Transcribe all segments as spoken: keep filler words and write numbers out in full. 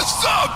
what's up?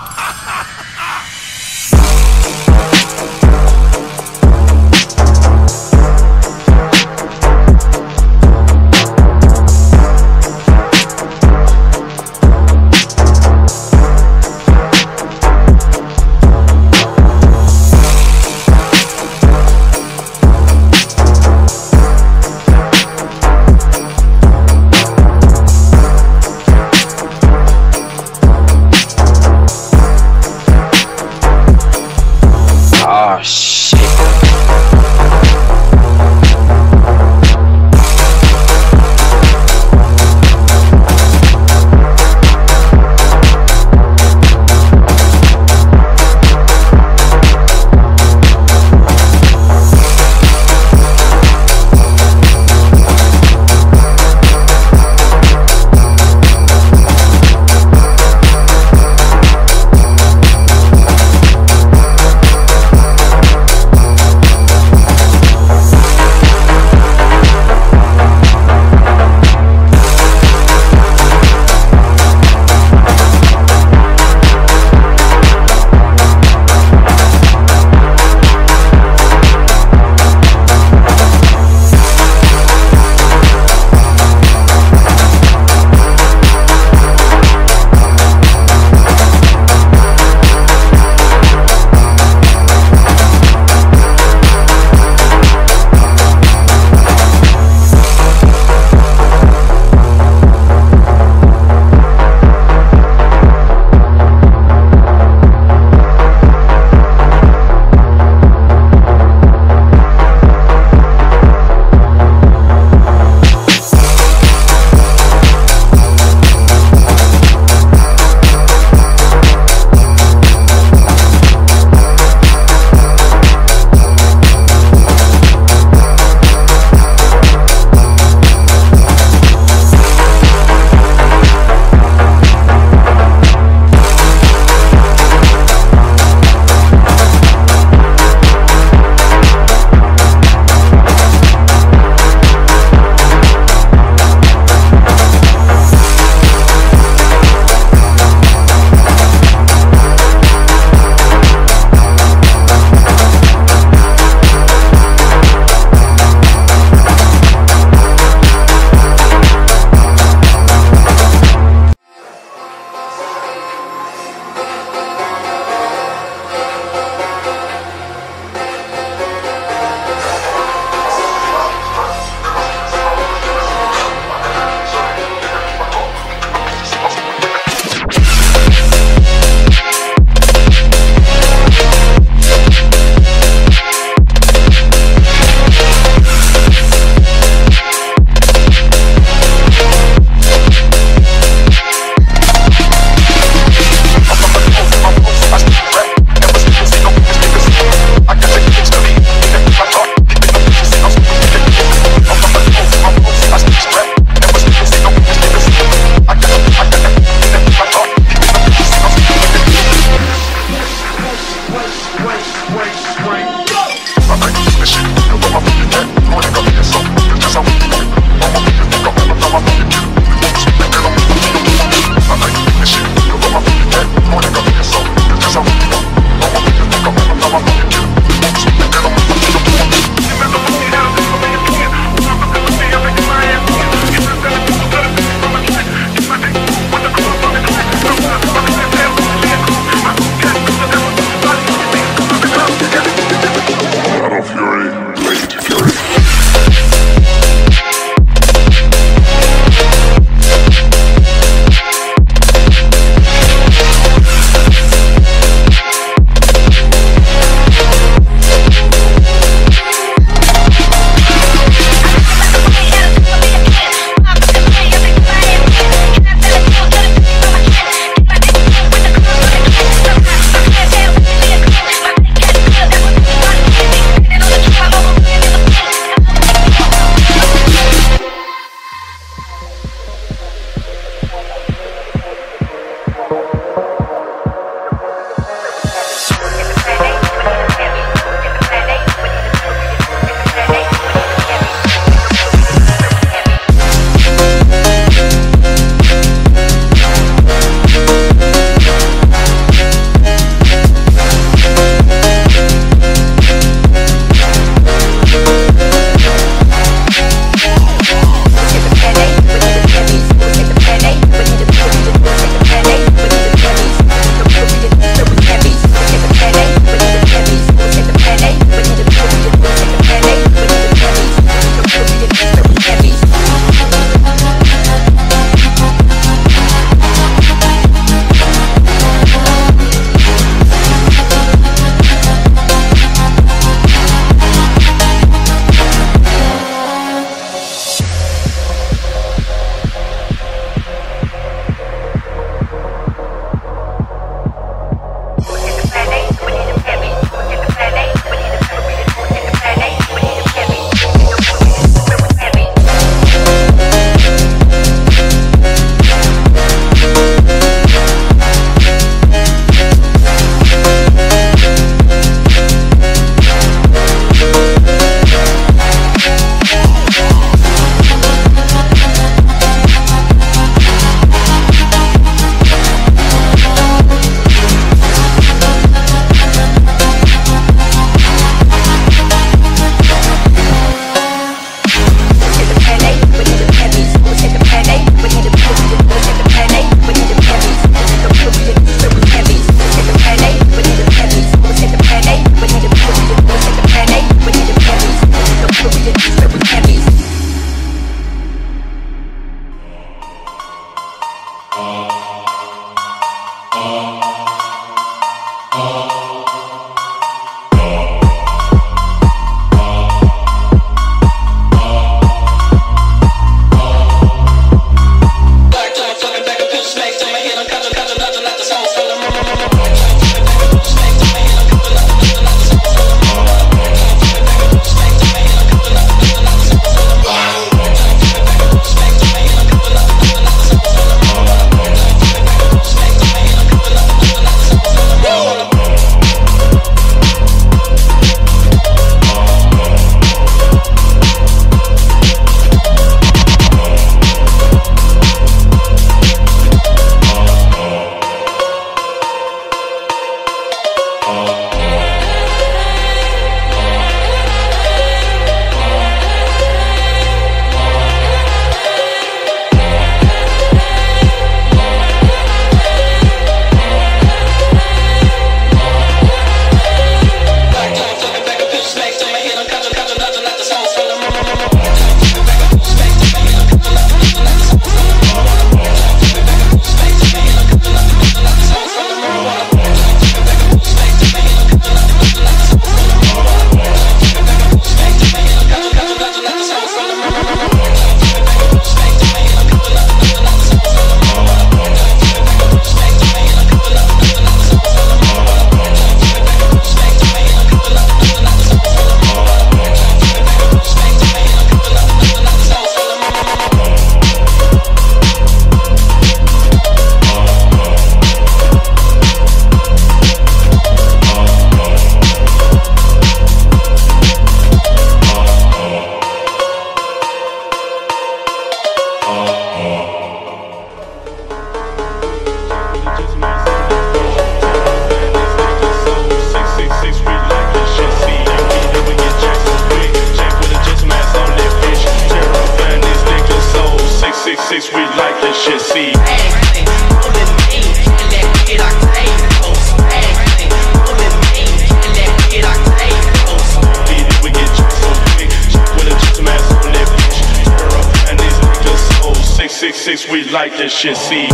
Six, we like this shit, see.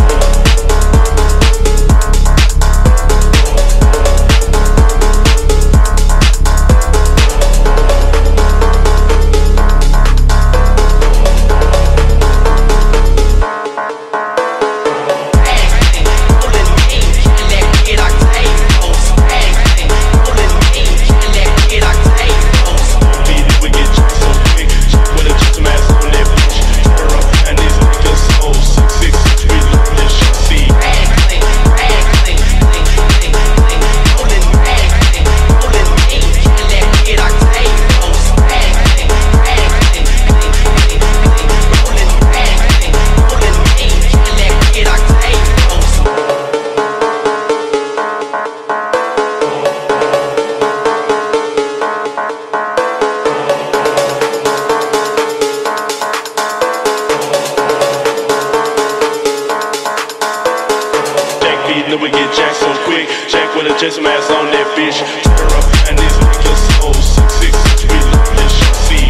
We get jacked so quick. Jack with a Jason mask on that bitch. Tear up and this nigga so sick. We love this shit. See,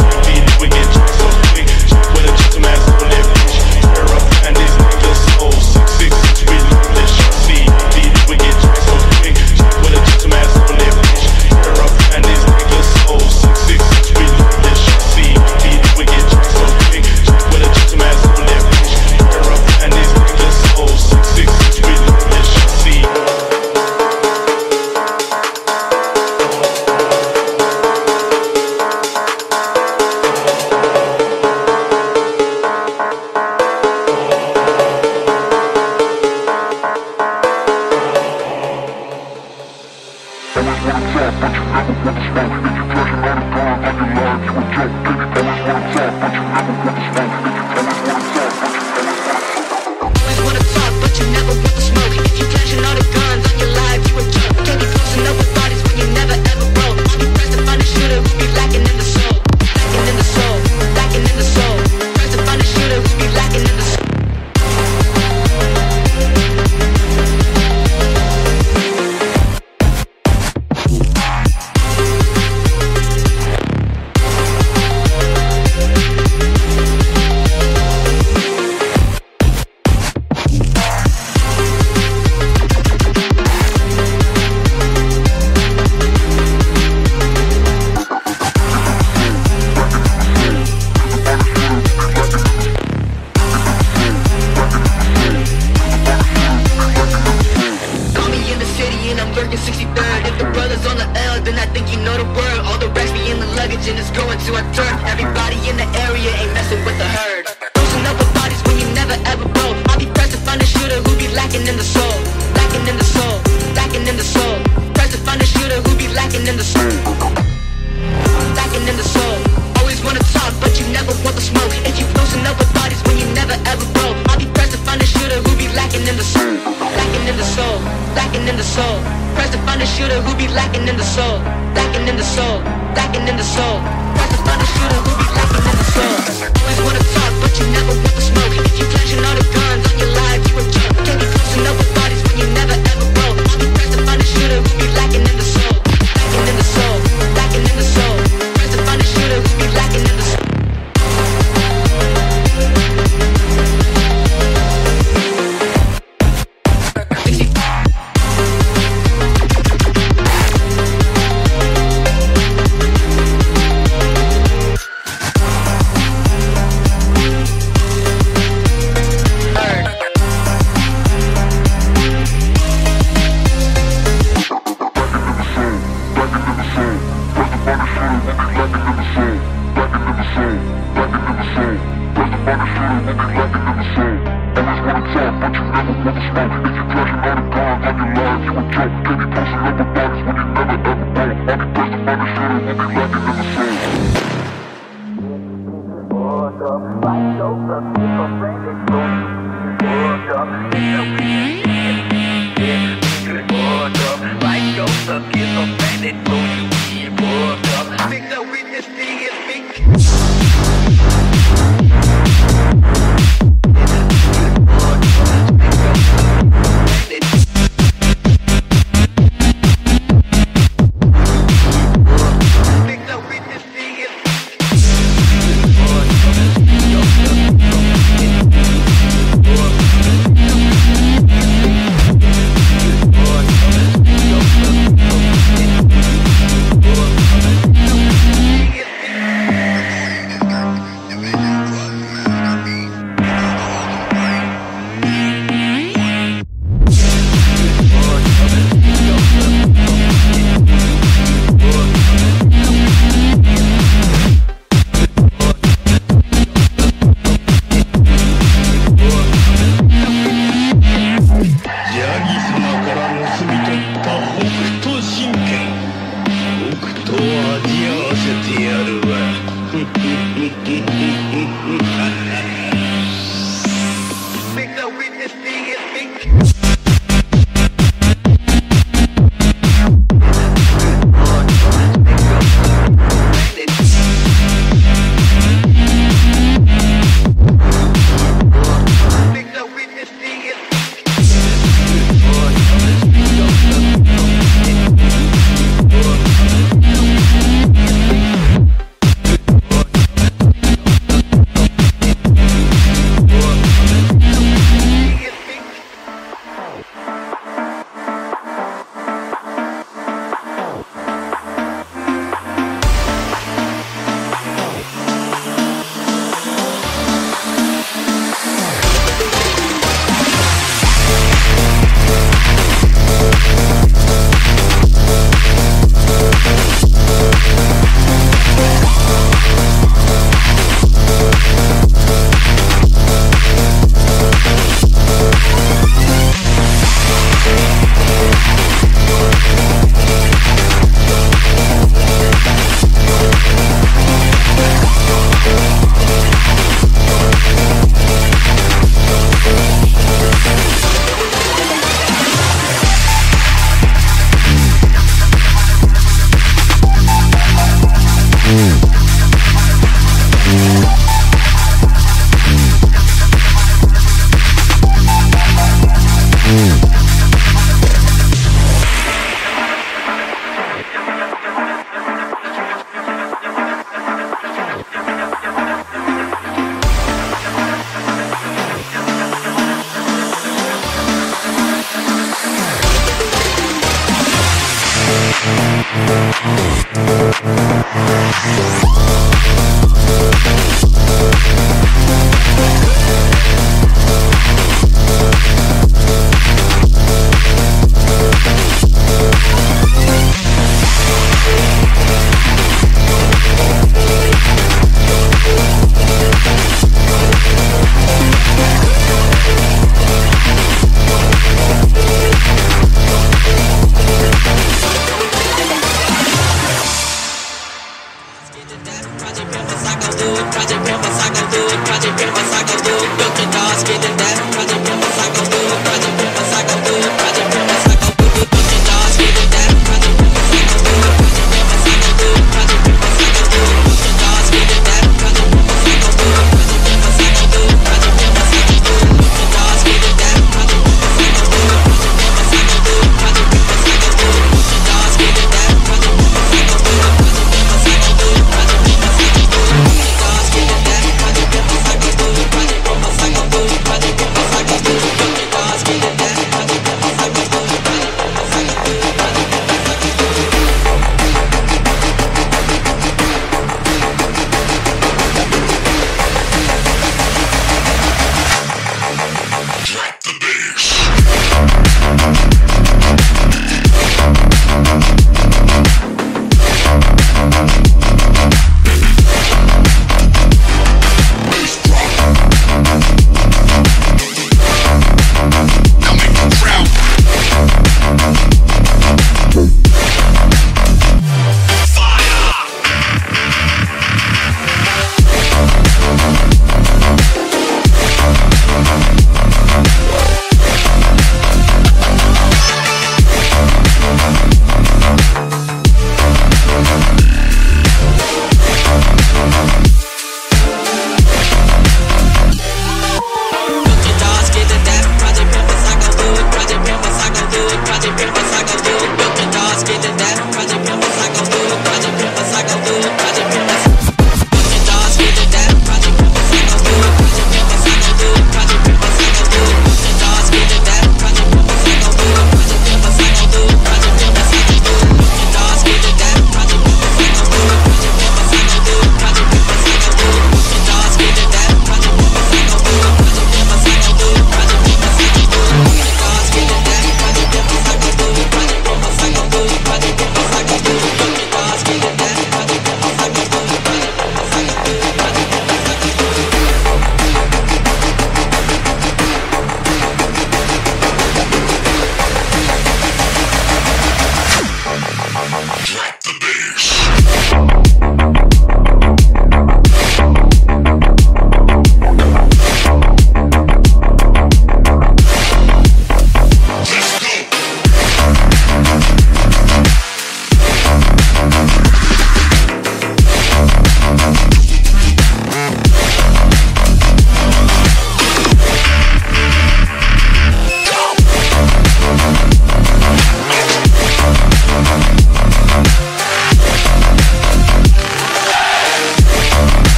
we get jacked so quick. Jack with a Jason mask on that bitch. Tear up and this nigga so sick. We love this shit. See, we get jacked so quick. Jack with a Jason mask on that bitch. Tear up and this nigga so sick. We love this shit. See, we get jacked so quick. Jack with a Jason mask on that bitch. Tear up and this nigga so sick. religion is going to a third. Everybody in the area ain't messing with the herd. Losing up with bodies when you never ever broke. I'll be pressed to find a shooter who be lacking in the soul. Lacking in the soul, lacking in the soul. Pressed to find a shooter who be lacking in the soul. Lacking in the soul. Always wanna talk, but you never want the smoke. If you losing up with bodies when you never ever broke, I'll be pressed to find a shooter who be lacking in the soul. Lacking in the soul, lacking in the soul. Pressed to find a shooter who be lacking in the soul. Lacking in the soul. Lacking in the soul. That's a funny shooter who be lacking in the soul. Always wanna talk, but you never want the smoke. If you flashing all the guns on your life, you a jerk. Can't be closing up with bodies when you never ever roll. I'll be pressed to find a shooter who be lacking in the soul. Lacking in the soul. Lacking in the soul. Pressed to find a shooter who be lacking in the soul.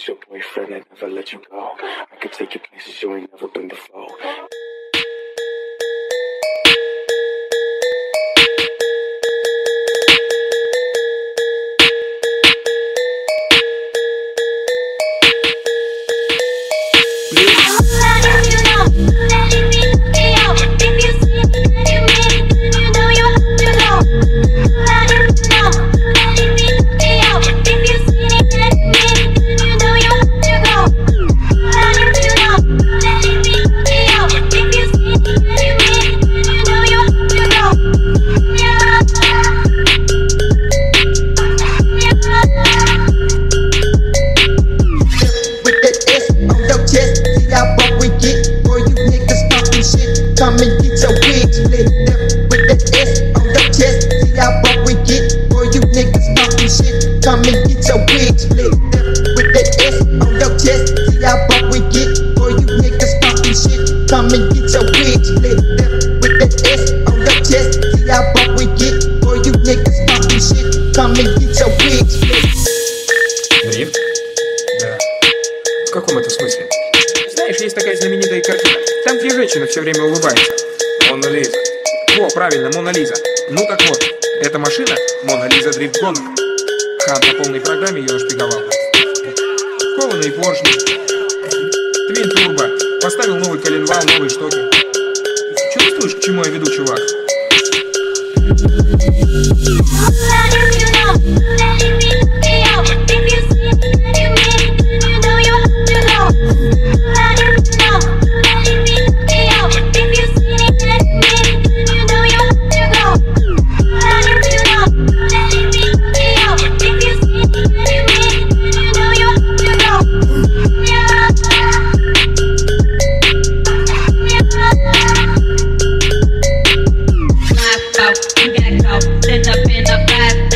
was your boyfriend, I'd never let you go. I could take you places you ain't never been before. В каком это смысле? Знаешь, есть такая знаменитая картина, там где женщина все время улыбается. Мона Лиза. О, правильно, Мона Лиза. Ну так вот, эта машина Мона Лиза дрифт-гонка. Хан по полной программе ее шпиговал. Кованые поршни, твин-турбо, поставил новый коленвал, новые штоки. Чувствуешь, к чему я веду, чувак? Up in the back.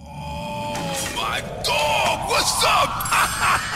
Oh my God, what's up? Bye.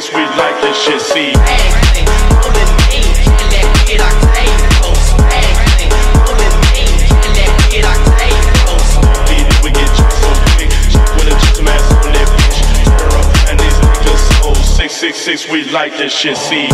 six, we like this shit, see. Six, six, we like this shit, see.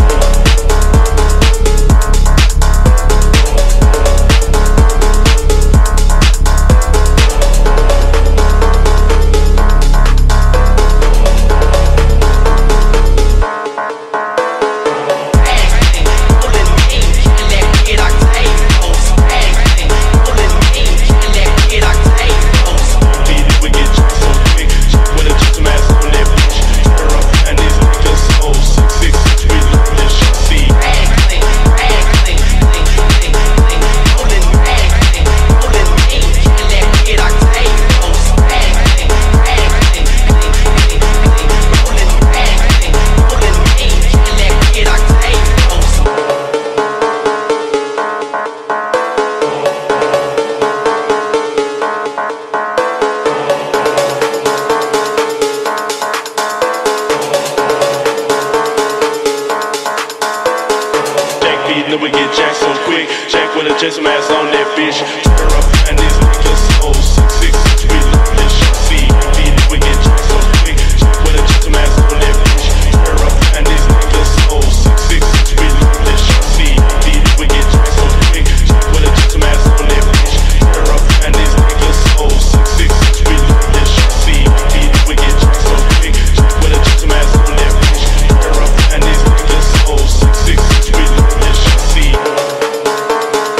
We get jacked so quick. Jack with a Jason mask on that bitch. Tear up and this nigga so six six. We love this shit, see. We get jacked so quick. Jack with a Jason mask on that bitch. Tear up and this nigga so six six. We love this shit, see. We get jacked so quick. Jack with a Jason mask on that bitch. Tear up and this nigga so six six. We love this shit, see. We get jacked so quick. Jack with a Jason mask on that bitch. Tear up and this nigga so six six. We love this shit. It's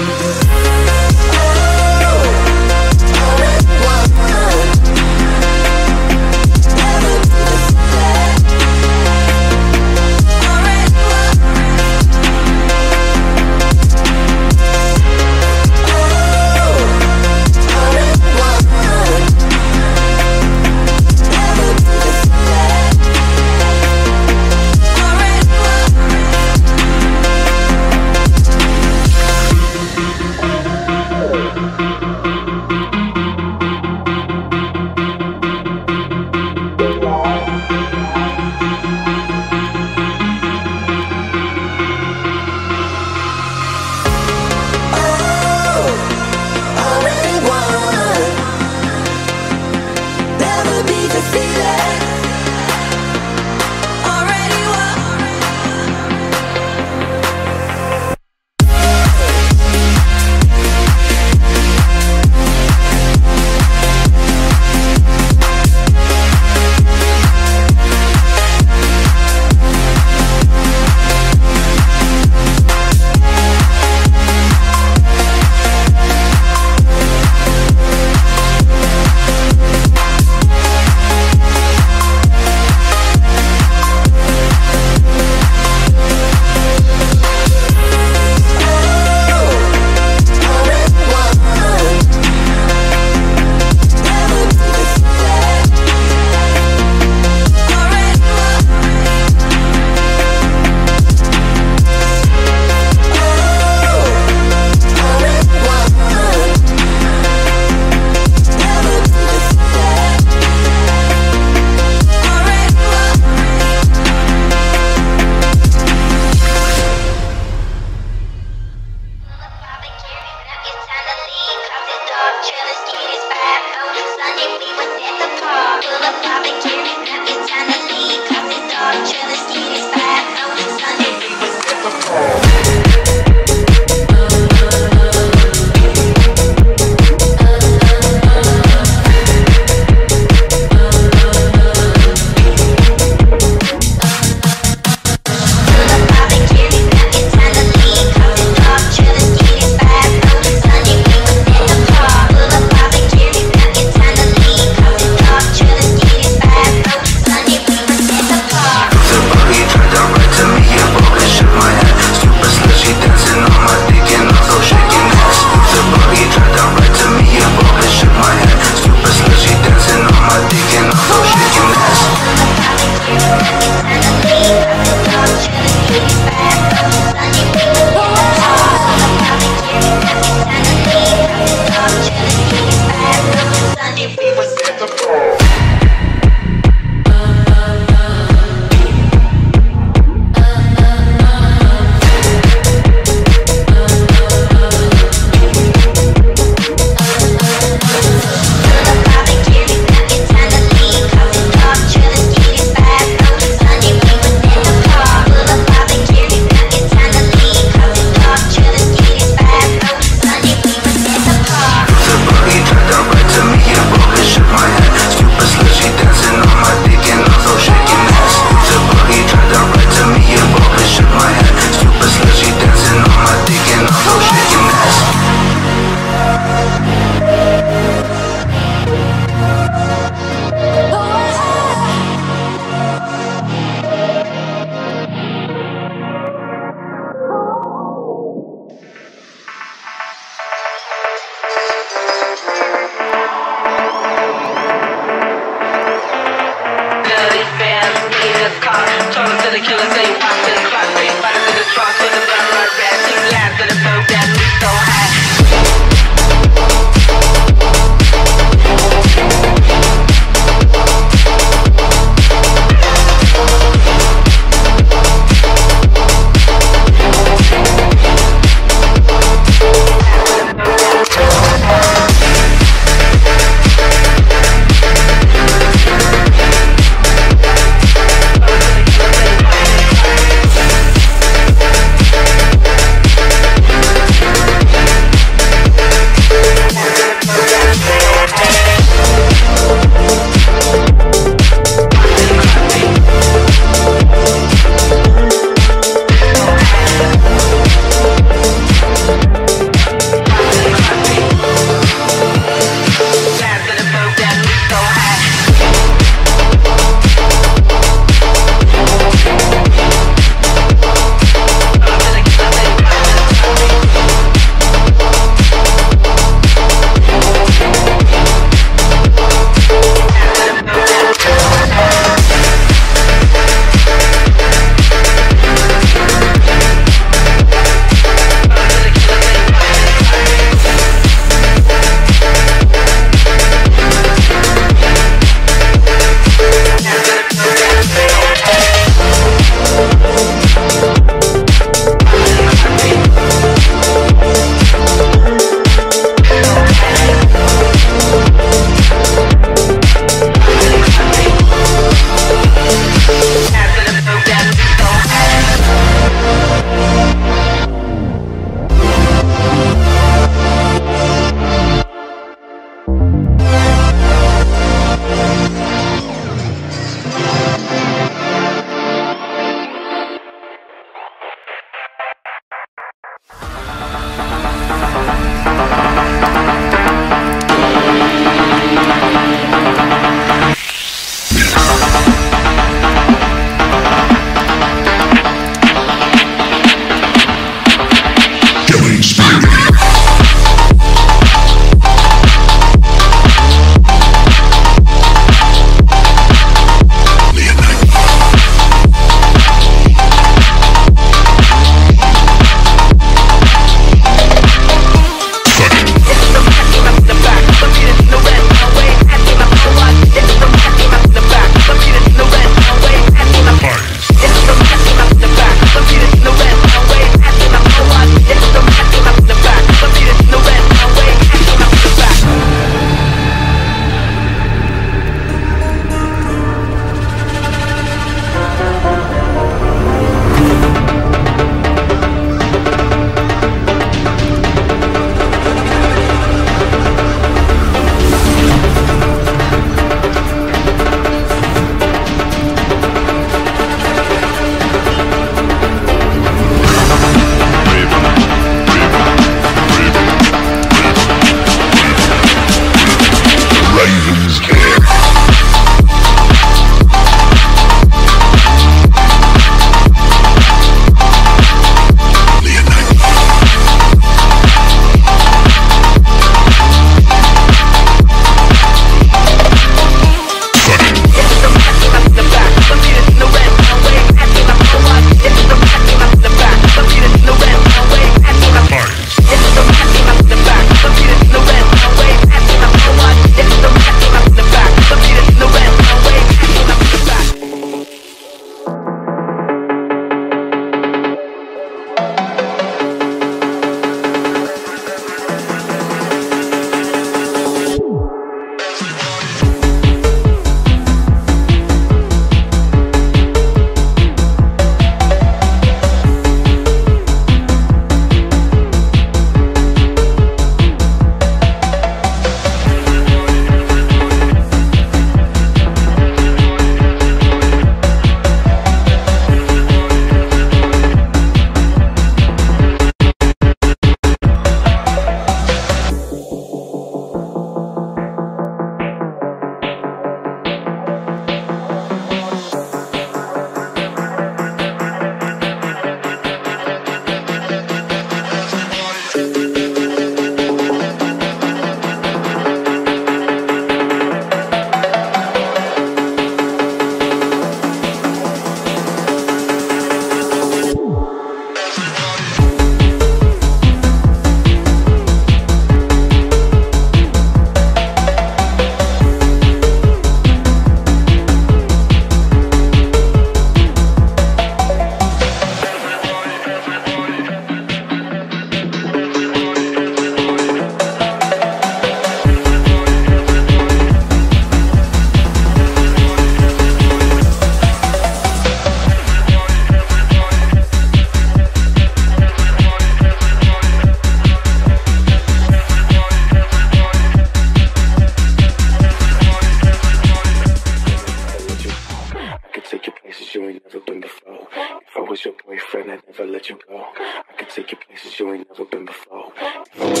places you ain't never been before. If I was your boyfriend, I'd never let you go. I could take you places you ain't never been before. If I was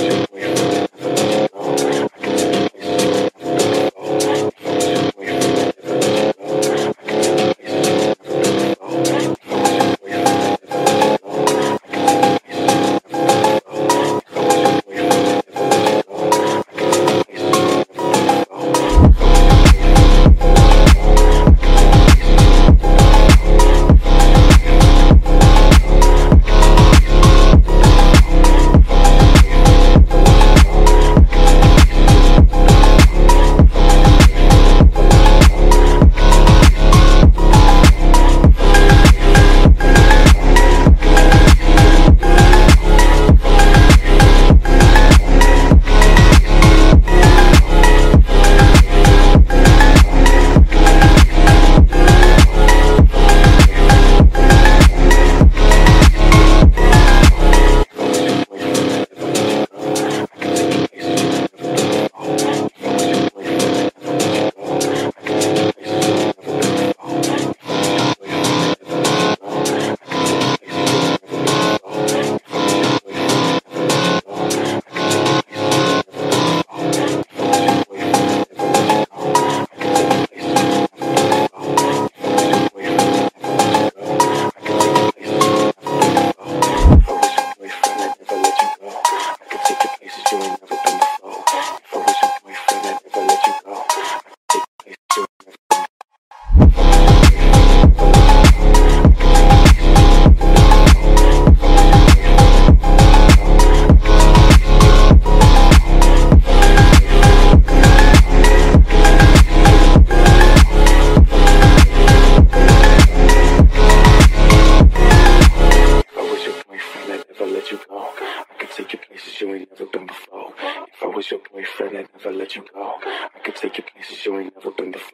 your boyfriend, I'd never let you go. I could take you places you ain't never been before. If I was your boyfriend, I'd never let you go. I could take you places you ain't never been before. If I was your boyfriend, I'd never let you go. I could take you places you ain't never been before. If I was your boyfriend, I'd never let you go. I could take you places you ain't never been before.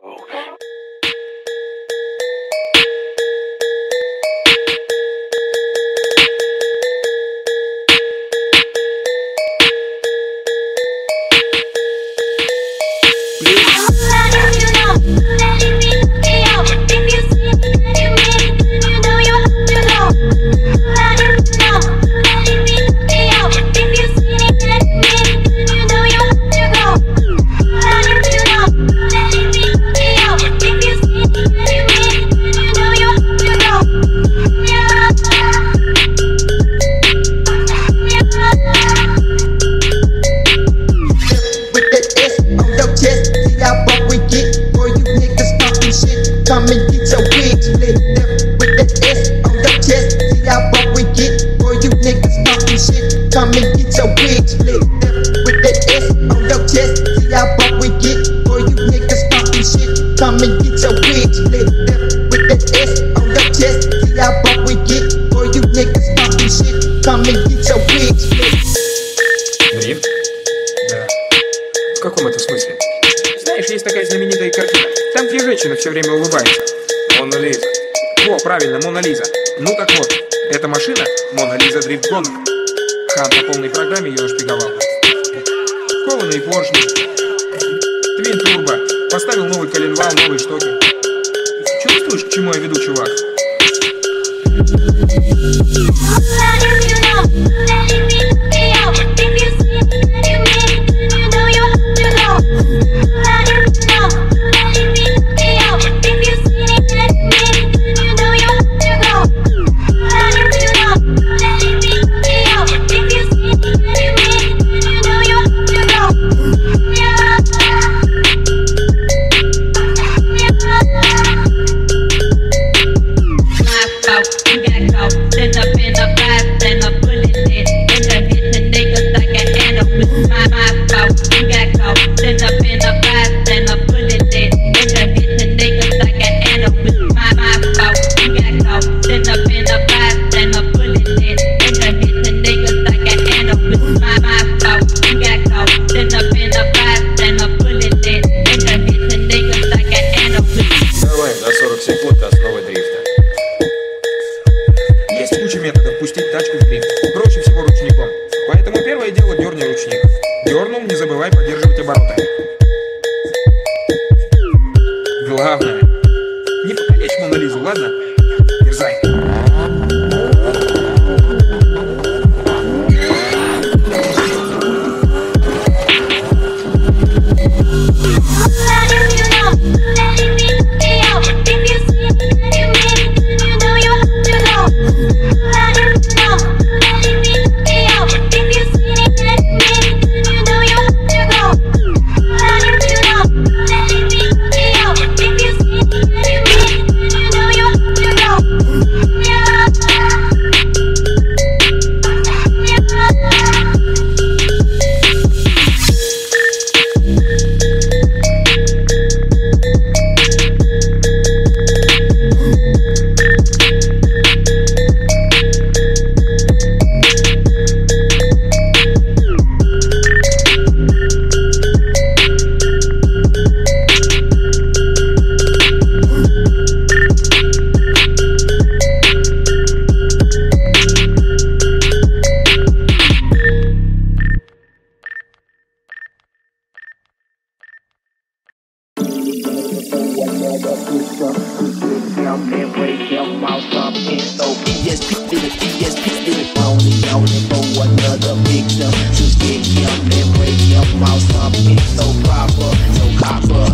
your mouth up in soap. E S P did it, E S P did it. Only only for another victim to stick him and break your mouth up in so proper, so copper.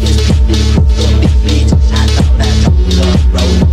E S P did it, I thought I told the road.